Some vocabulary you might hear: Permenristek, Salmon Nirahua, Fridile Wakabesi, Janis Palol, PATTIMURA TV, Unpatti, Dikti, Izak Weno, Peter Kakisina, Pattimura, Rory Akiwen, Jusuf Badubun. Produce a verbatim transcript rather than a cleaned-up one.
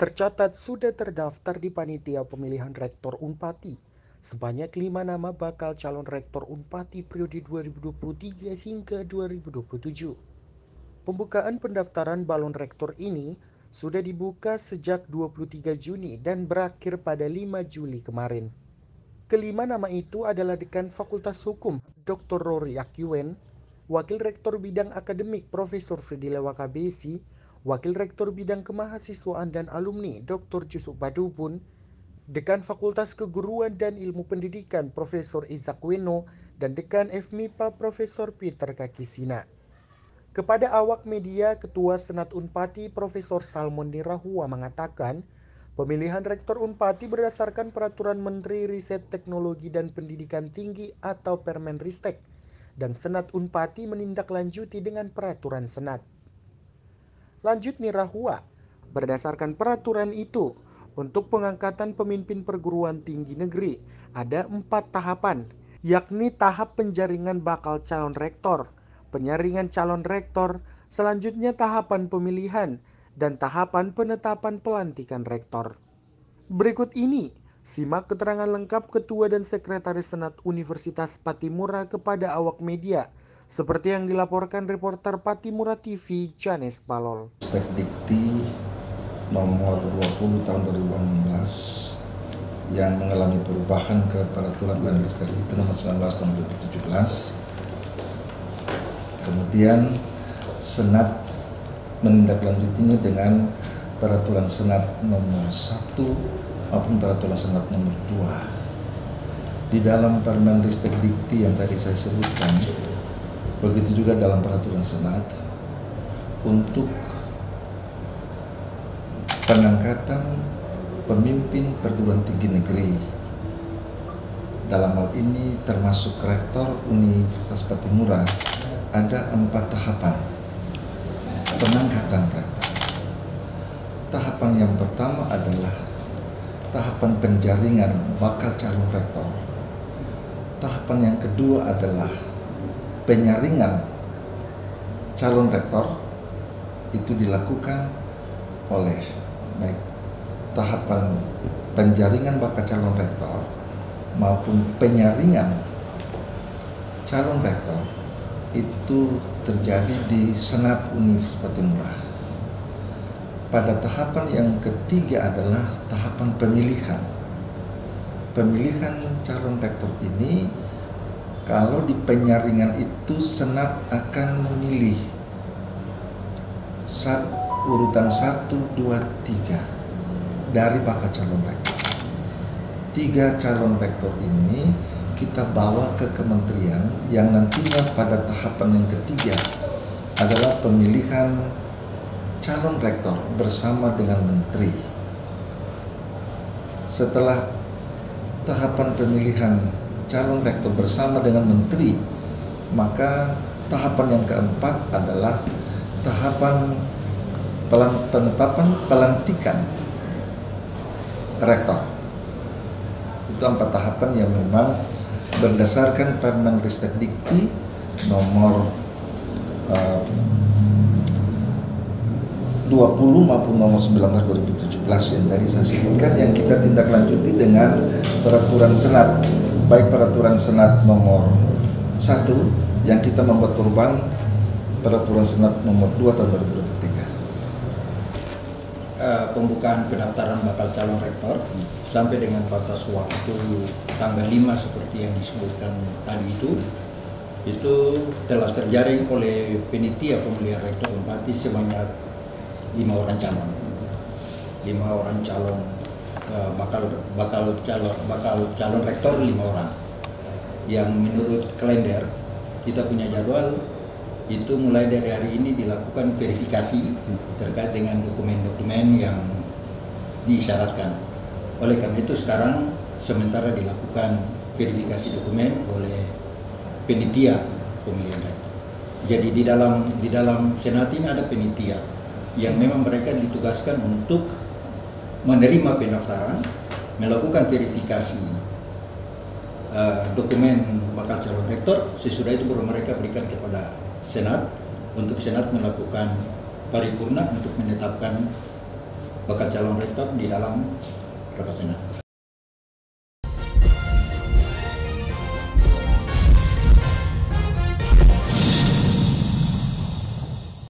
Tercatat sudah terdaftar di Panitia Pemilihan Rektor Unpatti. Sebanyak lima nama bakal calon Rektor Unpatti periode dua ribu dua puluh tiga hingga dua ribu dua puluh tujuh. Pembukaan pendaftaran balon rektor ini sudah dibuka sejak dua puluh tiga Juni dan berakhir pada lima Juli kemarin. Kelima nama itu adalah Dekan Fakultas Hukum Doktor Rory Akiwen, Wakil Rektor Bidang Akademik Profesor Fridile Wakabesi, Wakil Rektor Bidang Kemahasiswaan dan Alumni Doktor Jusuf Badubun, Dekan Fakultas Keguruan dan Ilmu Pendidikan Profesor Izak Weno, dan Dekan F M I P A Profesor Peter Kakisina. Kepada awak media, Ketua Senat Unpatti Profesor Salmon Nirahua mengatakan, pemilihan Rektor Unpatti berdasarkan Peraturan Menteri Riset Teknologi dan Pendidikan Tinggi atau Permenristek, dan Senat Unpatti menindaklanjuti dengan Peraturan Senat. Lanjut Nirahua, berdasarkan peraturan itu, untuk pengangkatan pemimpin perguruan tinggi negeri ada empat tahapan, yakni tahap penjaringan bakal calon rektor, penyaringan calon rektor, selanjutnya tahapan pemilihan, dan tahapan penetapan pelantikan rektor. Berikut ini, simak keterangan lengkap Ketua dan Sekretaris Senat Universitas Pattimura kepada awak media, seperti yang dilaporkan reporter PATTIMURA T V Janis Palol. Dikti nomor dua puluh tahun dua ribu enam belas yang mengalami perubahan ke peraturan Permenristek itu nomor sembilan belas tahun dua ribu tujuh belas. Kemudian Senat menindaklanjutinya dengan peraturan Senat nomor satu maupun peraturan Senat nomor dua. Di dalam Permenristek Dikti yang tadi saya sebutkan, begitu juga dalam peraturan Senat, untuk pengangkatan pemimpin perguruan tinggi negeri, dalam hal ini termasuk rektor Universitas Pattimura, ada empat tahapan pengangkatan rektor. Tahapan yang pertama adalah tahapan penjaringan bakal calon rektor. Tahapan yang kedua adalah penyaringan calon rektor, itu dilakukan oleh baik tahapan penjaringan bakal calon rektor maupun penyaringan calon rektor itu terjadi di Senat Universitas Pattimura. Pada tahapan yang ketiga adalah tahapan pemilihan. Pemilihan calon rektor ini, kalau di penyaringan itu Senat akan memilih sat, urutan satu, dua, tiga dari bakal calon rektor. Tiga calon rektor ini kita bawa ke kementerian yang nantinya pada tahapan yang ketiga adalah pemilihan calon rektor bersama dengan menteri. Setelah tahapan pemilihan calon rektor bersama dengan menteri, maka tahapan yang keempat adalah tahapan penetapan pelantikan rektor. Itu empat tahapan yang memang berdasarkan Permenristek Dikti nomor uh, dua puluh maupun nomor sembilan belas dua ribu tujuh belas yang tadi saya sebutkan, yang kita tindak lanjuti dengan peraturan Senat, baik peraturan Senat nomor satu yang kita membuat perubahan, peraturan Senat nomor dua tahun dua ribu dua puluh tiga. Uh, pembukaan pendaftaran bakal calon rektor sampai dengan batas waktu tanggal lima seperti yang disebutkan tadi itu itu telah terjaring oleh penitia pemilihan rektor Unpatti sebanyak lima orang calon, lima orang calon uh, bakal bakal calon bakal calon rektor lima orang. Yang menurut kalender kita punya jadwal itu mulai dari hari ini dilakukan verifikasi terkait dengan dokumen-dokumen yang diisyaratkan. Oleh karena itu sekarang sementara dilakukan verifikasi dokumen oleh penitia pemilihan rektor. Jadi di dalam di dalam Senat ini ada penitia yang memang mereka ditugaskan untuk menerima pendaftaran, melakukan verifikasi uh, dokumen bakal calon rektor. Sesudah itu baru mereka berikan kepada Senat untuk Senat melakukan paripurna untuk menetapkan bakal calon rektor di dalam rapat senat.